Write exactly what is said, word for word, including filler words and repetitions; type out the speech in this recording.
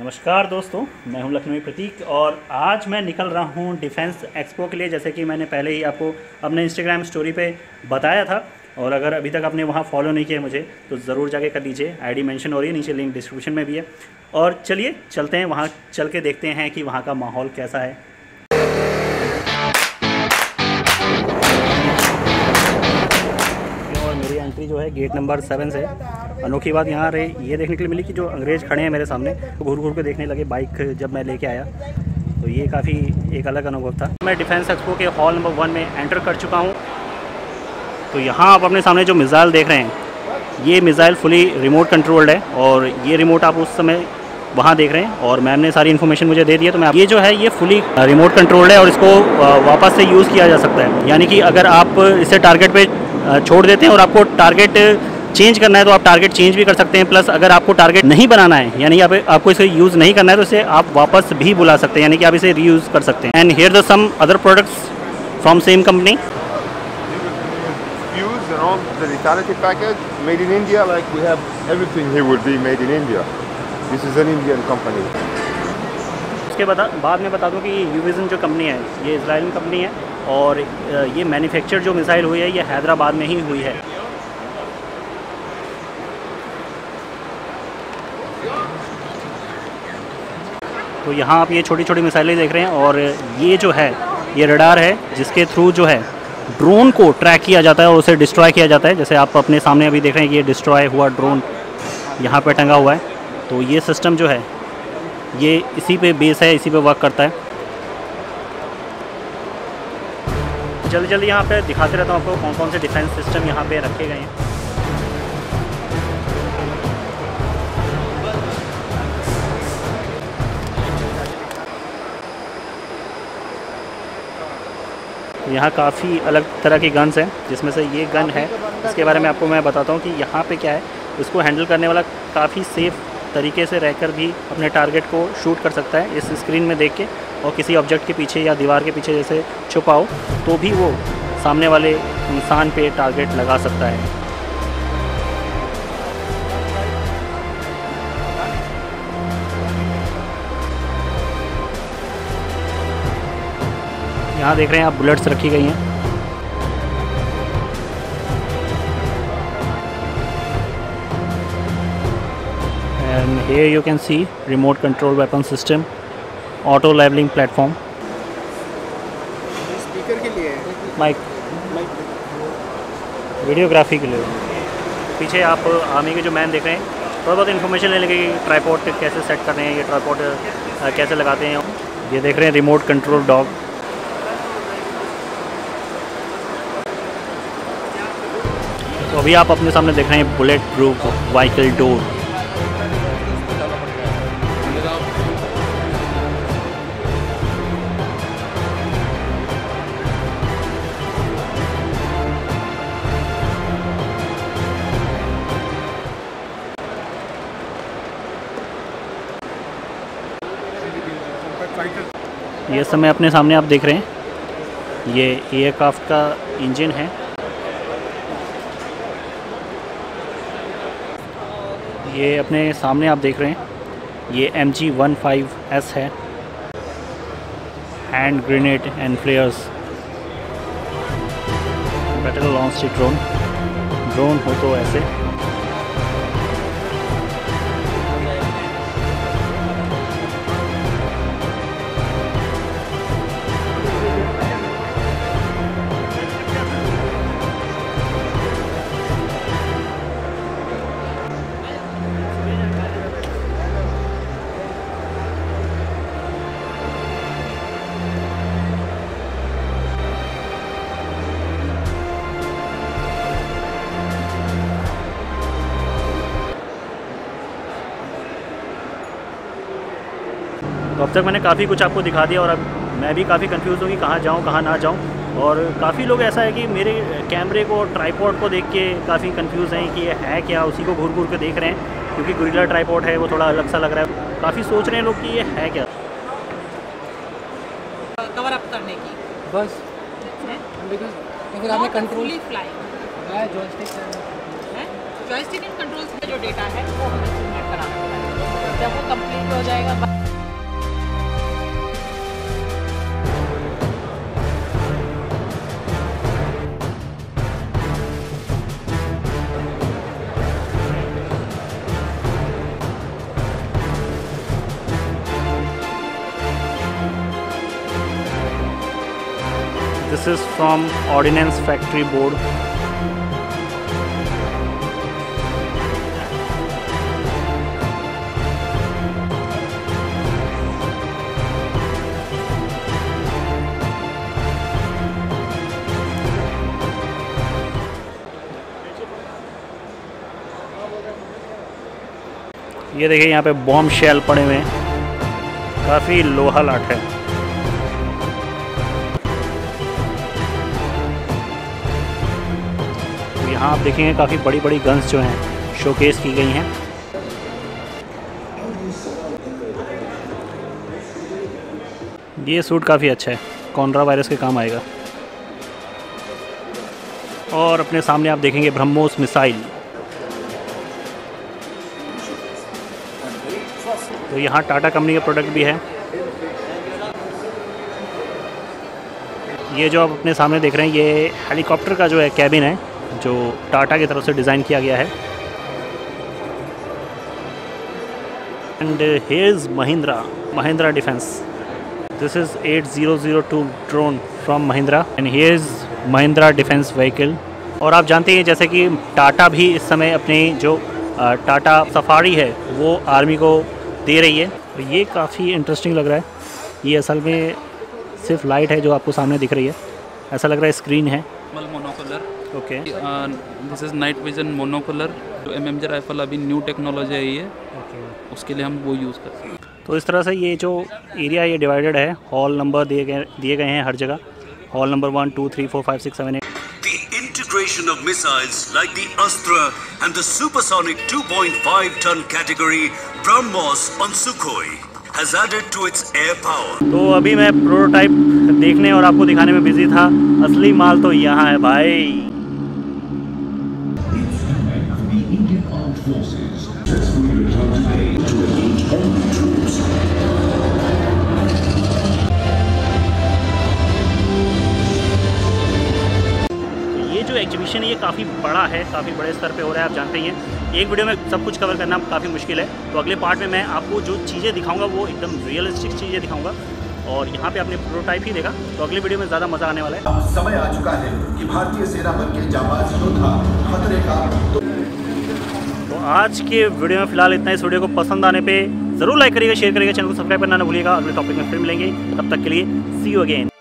नमस्कार दोस्तों, मैं हूं लखनवी प्रतीक और आज मैं निकल रहा हूं डिफेंस एक्सपो के लिए। जैसे कि मैंने पहले ही आपको अपने इंस्टाग्राम स्टोरी पे बताया था और अगर अभी तक आपने वहां फॉलो नहीं किया मुझे तो ज़रूर जाके कर लीजिए। आईडी मेंशन हो रही है नीचे, लिंक डिस्क्रिप्शन में भी है। और चलिए चलते हैं वहाँ, चल के देखते हैं कि वहाँ का माहौल कैसा है। और मेरी एंट्री जो है गेट नंबर सेवन से। अनोखी बात यहाँ रही ये देखने के लिए मिली कि जो अंग्रेज़ खड़े हैं मेरे सामने तो घूर घूर के देखने लगे बाइक जब मैं लेके आया, तो ये काफ़ी एक अलग अनुभव था। मैं डिफेंस एक्सपो के हॉल नंबर वन में एंटर कर चुका हूँ। तो यहाँ आप अपने सामने जो मिसाइल देख रहे हैं, ये मिसाइल फुली रिमोट कंट्रोल्ड है और ये रिमोट आप उस समय वहाँ देख रहे हैं और मैम ने सारी इन्फॉर्मेशन मुझे दे दी है। तो मैं ये जो है ये फुली रिमोट कंट्रोल्ड है और इसको वापस से यूज़ किया जा सकता है, यानी कि अगर आप इसे टारगेट पर छोड़ देते हैं और आपको टारगेट चेंज करना है तो आप टारगेट चेंज भी कर सकते हैं। प्लस अगर आपको टारगेट नहीं बनाना है, यानी आप, आपको इसे यूज़ नहीं करना है, तो इसे आप वापस भी बुला सकते हैं, यानी कि आप इसे रीयूज़ कर सकते हैं। And here the some other products from same company. The lethality package made in India, like we have everything here would be made in India. This is an Indian company. इसके बाद बाद में बता दूं कि यूविजन जो कंपनी है ये इजरायली कंपनी है और ये मैन्युफैक्चर जो मिसाइल हुई है ये हैदराबाद में ही हुई है। तो यहाँ आप ये छोटी छोटी मिसाइलें देख रहे हैं और ये जो है ये रडार है जिसके थ्रू जो है ड्रोन को ट्रैक किया जाता है और उसे डिस्ट्रॉय किया जाता है। जैसे आप अपने सामने अभी देख रहे हैं कि ये डिस्ट्रॉय हुआ ड्रोन यहाँ पे टंगा हुआ है। तो ये सिस्टम जो है ये इसी पे बेस है, इसी पे वर्क करता है। जल्दी जल्दी यहाँ पे दिखाते रहता हूँ आपको कौन कौन से डिफेंस सिस्टम यहाँ पे रखे गए हैं। यहाँ काफ़ी अलग तरह की गन्स हैं जिसमें से ये गन है, इसके बारे में आपको मैं बताता हूँ कि यहाँ पे क्या है। इसको हैंडल करने वाला काफ़ी सेफ़ तरीके से रहकर भी अपने टारगेट को शूट कर सकता है इस स्क्रीन में देख के, और किसी ऑब्जेक्ट के पीछे या दीवार के पीछे जैसे छुपा हो तो भी वो सामने वाले इंसान पे टारगेट लगा सकता है। यहाँ देख रहे हैं आप बुलेट्स रखी गई हैं। And here you can see remote control weapon system, auto levelling platform, speaker के लिए माइक, वीडियोग्राफी के लिए। पीछे आप आर्मी के जो मैन देख रहे हैं थोड़ा बहुत इन्फॉर्मेशन ले लेंगे कि ट्राइपॉड कैसे सेट करने हैं, ये ट्राइपॉड कैसे लगाते हैं। ये देख रहे हैं रिमोट कंट्रोल डॉग। तो अभी आप अपने सामने देख रहे हैं बुलेट प्रूफ व्हीकल डोर। ये समय अपने सामने आप देख रहे हैं ये एयरक्राफ्ट का इंजन है। ये अपने सामने आप देख रहे हैं ये एम जी फिफ्टीन एस है। Hand grenade and flares, battle launch drone, drone हो तो ऐसे। तो अब तक मैंने काफ़ी कुछ आपको दिखा दिया और अब मैं भी काफ़ी कंफ्यूज हूँ कि कहाँ जाऊँ कहाँ ना जाऊँ। और काफ़ी लोग ऐसा है कि मेरे कैमरे को, ट्राइपॉड को देख के काफ़ी कंफ्यूज हैं कि ये है क्या, उसी को घूर घूर के देख रहे हैं क्योंकि गोरिल्ला ट्राइपॉड है वो थोड़ा अलग सा लग रहा है। काफ़ी सोच रहे हैं लोग कि ये है क्या। कवर अप करने की बस बिकॉज आपने कंट्रोल ही फ्लाई जॉयस्टिक है, जॉयस्टिक इन कंट्रोल्स का जो डेटा है वो हमें जब वो कंप्लीट हो जाएगा। This is from Ordnance Factory Board. ये देखिए यहाँ पे बॉम्ब शेल पड़े हुए हैं, काफी लोहा लाट है। यहाँ आप देखेंगे काफ़ी बड़ी बड़ी गन्स जो हैं शोकेस की गई हैं। ये सूट काफ़ी अच्छा है, कोरोना वायरस के काम आएगा। और अपने सामने आप देखेंगे ब्रह्मोस मिसाइल। तो यहाँ टाटा कंपनी का प्रोडक्ट भी है। ये जो आप अपने सामने देख रहे हैं ये हेलीकॉप्टर का जो है कैबिन है जो टाटा की तरफ से डिज़ाइन किया गया है। And here is Mahindra Mahindra defence. This is eight zero zero two drone from Mahindra and here is Mahindra defence vehicle. और आप जानते हैं जैसे कि टाटा भी इस समय अपनी जो टाटा सफारी है वो आर्मी को दे रही है। तो ये काफ़ी इंटरेस्टिंग लग रहा है। ये असल में सिर्फ लाइट है जो आपको सामने दिख रही है, ऐसा लग रहा है स्क्रीन है। Okay, this is night vision monocular. जो एमएमजी राइफल अभी न्यू टेक्नोलॉजी आई है okay. उसके लिए हम वो यूज़ करते हैं। तो इस तरह से ये जो एरिया ये डिवाइडेड है, हॉल नंबर दिए गए दिए गए हैं हर जगह। Hall number one two three four five six seven eight. The integration of missiles like the Astra and the supersonic two point five ton category BrahMos on Sukhoi has added to its air power. तो अभी मैं prototype देखने और आपको दिखाने में busy था, असली माल तो यहाँ है भाई। Forces successfully returned today to engage enemy troops. ये जो एग्जीबिशन है ये काफ़ी बड़ा है, काफ़ी बड़े स्तर पे हो रहा है। आप जानते ही हैं एक वीडियो में सब कुछ कवर करना काफ़ी मुश्किल है। तो अगले पार्ट में मैं आपको जो चीज़ें दिखाऊंगा वो एकदम रियलिस्टिक चीज़ें दिखाऊंगा। और यहाँ पे आपने प्रोटोटाइप ही देखा, तो अगली वीडियो में ज़्यादा मज़ा आने वाला है। समय आ चुका है कि भारतीय सेना बल के जाबाज योद्धा खतरे का। आज के वीडियो में फिलहाल इतना। इस वीडियो को पसंद आने पे जरूर लाइक करिएगा, शेयर करिएगा, चैनल को सब्सक्राइब करना ना भूलिएगा। अगले टॉपिक में फिर मिलेंगे, तब तक के लिए सी यू अगेन।